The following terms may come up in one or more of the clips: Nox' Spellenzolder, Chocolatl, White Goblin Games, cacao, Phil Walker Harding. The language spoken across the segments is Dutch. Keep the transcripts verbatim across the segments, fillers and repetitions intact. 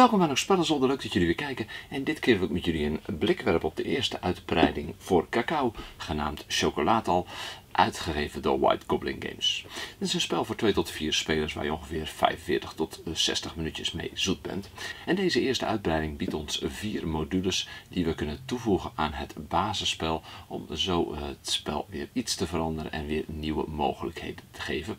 Welkom bij Nox' Spellenzolder, leuk dat jullie weer kijken. En dit keer wil ik met jullie een blik werpen op de eerste uitbreiding voor cacao, genaamd Chocolatl, uitgegeven door White Goblin Games. Dit is een spel voor twee tot vier spelers waar je ongeveer vijfenveertig tot zestig minuutjes mee zoet bent. En deze eerste uitbreiding biedt ons vier modules die we kunnen toevoegen aan het basisspel om zo het spel weer iets te veranderen en weer nieuwe mogelijkheden te geven.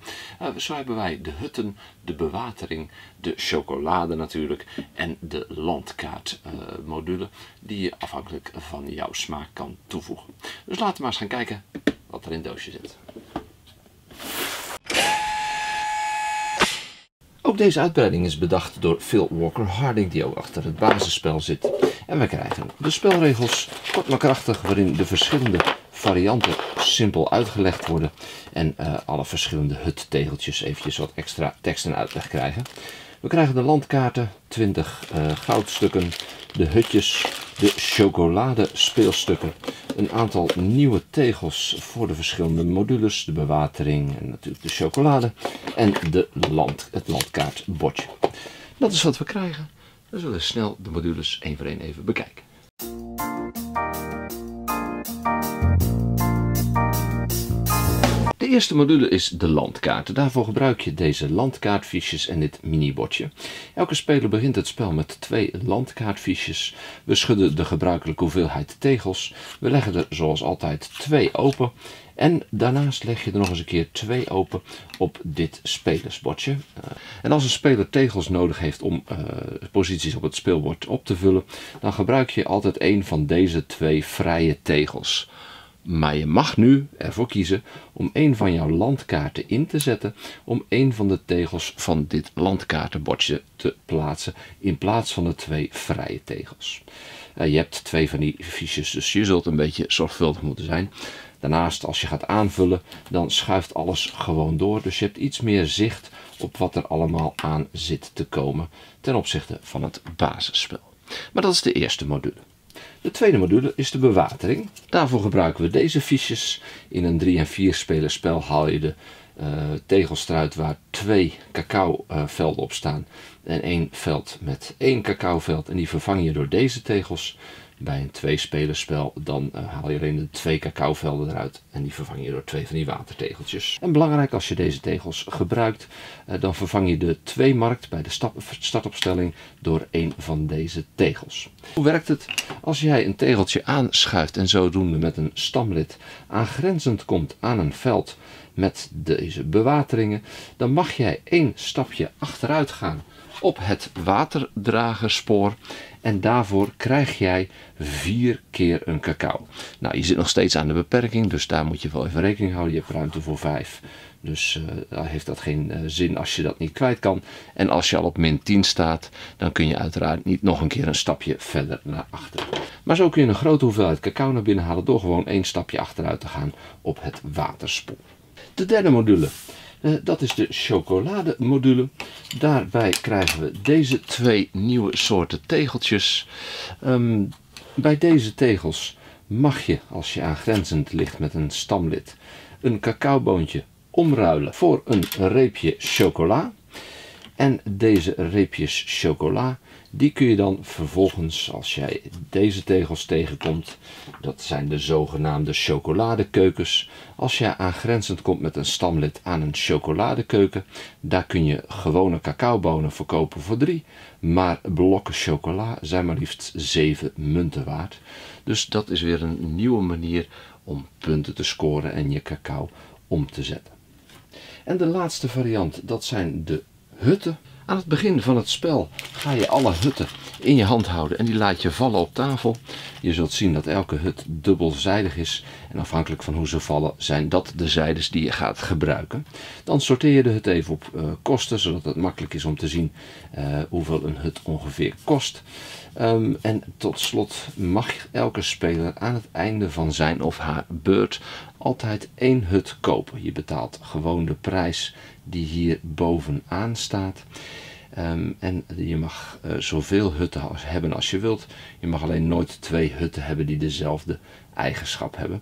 Zo hebben wij de hutten, de bewatering, de chocolade natuurlijk en de landkaart module die je afhankelijk van jouw smaak kan toevoegen. Dus laten we maar eens gaan kijken wat er in het doosje zit. Ook deze uitbreiding is bedacht door Phil Walker Harding, die ook achter het basisspel zit. En we krijgen de spelregels, kort maar krachtig, waarin de verschillende varianten simpel uitgelegd worden. En uh, alle verschillende huttegeltjes eventjes wat extra tekst en uitleg krijgen. We krijgen de landkaarten, twintig uh, goudstukken, de hutjes, de chocolade speelstukken, een aantal nieuwe tegels voor de verschillende modules, de bewatering en natuurlijk de chocolade en de land, het landkaartbordje. Dat is wat we krijgen. We zullen snel de modules één voor één even bekijken. De eerste module is de landkaart. Daarvoor gebruik je deze landkaartfiches en dit minibordje. Elke speler begint het spel met twee landkaartfiches. We schudden de gebruikelijke hoeveelheid tegels. We leggen er zoals altijd twee open. En daarnaast leg je er nog eens een keer twee open op dit spelersbordje. En als een speler tegels nodig heeft om uh, posities op het speelbord op te vullen, dan gebruik je altijd één van deze twee vrije tegels. Maar je mag nu ervoor kiezen om een van jouw landkaarten in te zetten om een van de tegels van dit landkaartenbordje te plaatsen in plaats van de twee vrije tegels. Je hebt twee van die fiches, dus je zult een beetje zorgvuldig moeten zijn. Daarnaast, als je gaat aanvullen, dan schuift alles gewoon door. Dus je hebt iets meer zicht op wat er allemaal aan zit te komen ten opzichte van het basisspel. Maar dat is de eerste module. De tweede module is de bewatering. Daarvoor gebruiken we deze fiches. In een drie en vier spelers spel haal je de uh, tegels eruit waar twee cacao uh, velden op staan en één veld met één cacao veld, en die vervang je door deze tegels. Bij een twee spelers spel dan uh, haal je alleen de twee cacao velden eruit en die vervang je door twee van die watertegeltjes. En belangrijk, als je deze tegels gebruikt, uh, dan vervang je de twee markt bij de stap, startopstelling door één van deze tegels. Hoe werkt het? Als jij een tegeltje aanschuift en zodoende met een stamlid aangrenzend komt aan een veld met deze bewateringen, dan mag jij één stapje achteruit gaan op het waterdragerspoor en daarvoor krijg jij vier keer een cacao. Nou, je zit nog steeds aan de beperking, dus daar moet je wel even rekening houden. Je hebt ruimte voor vijf, dus uh, heeft dat geen uh, zin als je dat niet kwijt kan. En als je al op min tien staat, dan kun je uiteraard niet nog een keer een stapje verder naar achteren. Maar zo kun je een grote hoeveelheid cacao naar binnen halen door gewoon één stapje achteruit te gaan op het waterspoor. De derde module. Dat is de chocolade module. Daarbij krijgen we deze twee nieuwe soorten tegeltjes. Um, bij deze tegels mag je, als je aangrenzend ligt met een stamlid, een cacaoboontje omruilen voor een reepje chocola. En deze reepjes chocola, die kun je dan vervolgens, als jij deze tegels tegenkomt, dat zijn de zogenaamde chocoladekeukens. Als jij aangrenzend komt met een stamlid aan een chocoladekeuken, daar kun je gewone cacaobonen verkopen voor drie. Maar blokken chocola zijn maar liefst zeven munten waard. Dus dat is weer een nieuwe manier om punten te scoren en je cacao om te zetten. En de laatste variant, dat zijn de hutten. Aan het begin van het spel ga je alle hutten in je hand houden en die laat je vallen op tafel. Je zult zien dat elke hut dubbelzijdig is en afhankelijk van hoe ze vallen zijn dat de zijdes die je gaat gebruiken. Dan sorteer je de hut even op uh, kosten, zodat het makkelijk is om te zien uh, hoeveel een hut ongeveer kost. Um, en tot slot mag elke speler aan het einde van zijn of haar beurt altijd één hut kopen. Je betaalt gewoon de prijs die hier bovenaan staat. Um, en je mag uh, zoveel hutten hebben als je wilt. Je mag alleen nooit twee hutten hebben die dezelfde eigenschap hebben.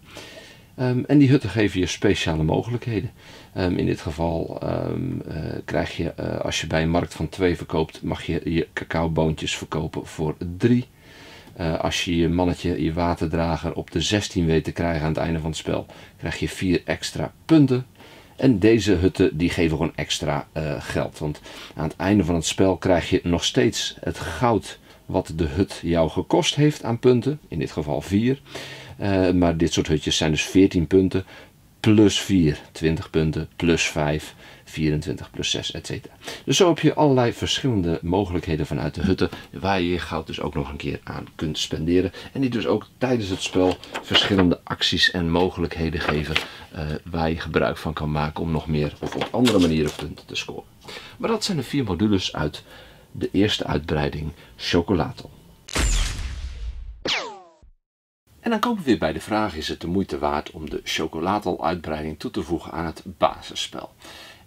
Um, en die hutten geven je speciale mogelijkheden. Um, in dit geval um, uh, krijg je, uh, als je bij een markt van twee verkoopt, mag je je cacaoboontjes verkopen voor drie. Uh, als je je mannetje, je waterdrager, op de zestien weet te krijgen aan het einde van het spel, krijg je vier extra punten. En deze hutten die geven gewoon extra uh, geld. Want aan het einde van het spel krijg je nog steeds het goud wat de hut jou gekost heeft aan punten. In dit geval vier. Uh, maar dit soort hutjes zijn dus veertien punten. Plus vier, twintig punten. Plus vijf, vierentwintig. Plus zes, et cetera. Dus zo heb je allerlei verschillende mogelijkheden vanuit de hutten. Waar je je goud dus ook nog een keer aan kunt spenderen. En die dus ook tijdens het spel verschillende acties en mogelijkheden geven. Uh, waar je gebruik van kan maken om nog meer of op andere manieren punten te scoren. Maar dat zijn de vier modules uit de eerste uitbreiding Chocolatl. En dan komen we weer bij de vraag: is het de moeite waard om de Chocolatl-uitbreiding toe te voegen aan het basisspel?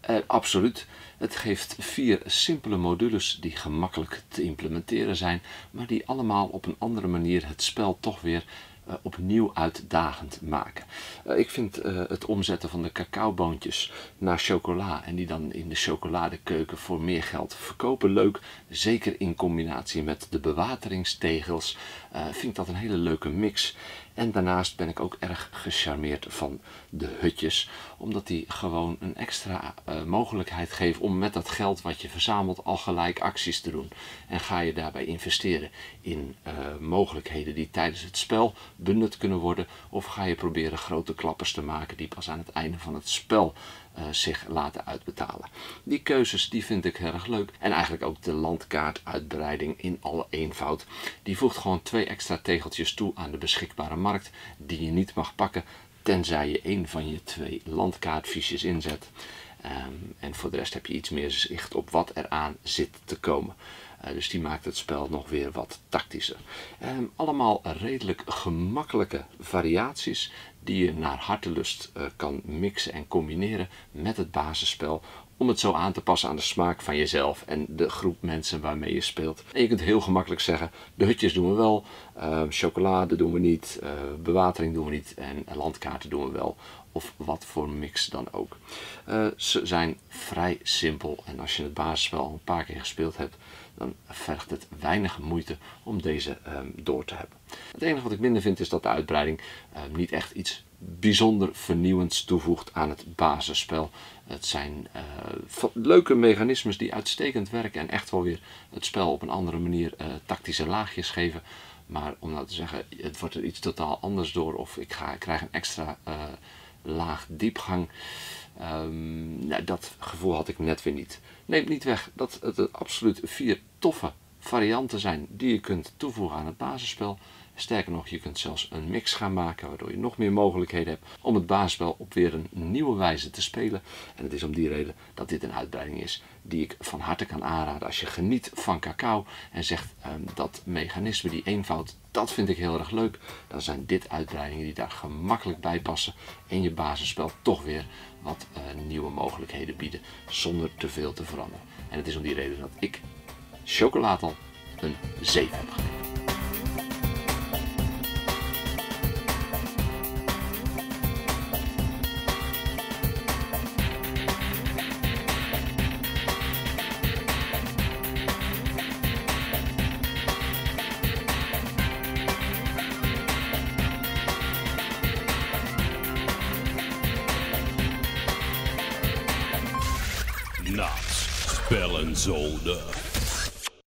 Eh, absoluut. Het geeft vier simpele modules die gemakkelijk te implementeren zijn, maar die allemaal op een andere manier het spel toch weer Uh, opnieuw uitdagend maken. Uh, ik vind uh, het omzetten van de cacaoboontjes naar chocola en die dan in de chocoladekeuken voor meer geld verkopen leuk. Zeker in combinatie met de bewateringstegels uh, vind ik dat een hele leuke mix. En daarnaast ben ik ook erg gecharmeerd van de hutjes, omdat die gewoon een extra uh, mogelijkheid geven om met dat geld wat je verzamelt al gelijk acties te doen. En ga je daarbij investeren in uh, mogelijkheden die tijdens het spel benut kunnen worden, of ga je proberen grote klappers te maken die pas aan het einde van het spel Uh, zich laten uitbetalen. Die keuzes die vind ik erg leuk. En eigenlijk ook de landkaartuitbreiding in alle eenvoud. Die voegt gewoon twee extra tegeltjes toe aan de beschikbare markt die je niet mag pakken tenzij je één van je twee landkaartfiches inzet. Um, en voor de rest heb je iets meer zicht op wat eraan zit te komen. Uh, dus die maakt het spel nog weer wat tactischer. Um, allemaal redelijk gemakkelijke variaties die je naar hartelust uh, kan mixen en combineren met het basisspel, om het zo aan te passen aan de smaak van jezelf en de groep mensen waarmee je speelt. En je kunt heel gemakkelijk zeggen: de hutjes doen we wel, uh, chocolade doen we niet, uh, bewatering doen we niet en landkaarten doen we wel. Of wat voor mix dan ook. Uh, ze zijn vrij simpel en als je het basisspel een paar keer gespeeld hebt, dan vergt het weinig moeite om deze um, door te hebben. Het enige wat ik minder vind is dat de uitbreiding um, niet echt iets bijzonder vernieuwends toevoegt aan het basisspel. Het zijn uh, leuke mechanismes die uitstekend werken en echt wel weer het spel op een andere manier uh, tactische laagjes geven. Maar om nou te zeggen, het wordt er iets totaal anders door of ik, ga, ik krijg een extra uh, laag diepgang. Um, nou, dat gevoel had ik net weer niet. Neemt niet weg dat het er absoluut vier toffe varianten zijn die je kunt toevoegen aan het basisspel. Sterker nog, je kunt zelfs een mix gaan maken waardoor je nog meer mogelijkheden hebt om het basisspel op weer een nieuwe wijze te spelen. En het is om die reden dat dit een uitbreiding is die ik van harte kan aanraden als je geniet van cacao en zegt um, dat mechanisme, die eenvoud, dat vind ik heel erg leuk. Dan zijn dit uitbreidingen die daar gemakkelijk bij passen en je basisspel toch weer wat uh, nieuwe mogelijkheden bieden zonder te veel te veranderen. En het is om die reden dat ik Chocolatl een zeven heb gegeven. Nox' Spellenzolder.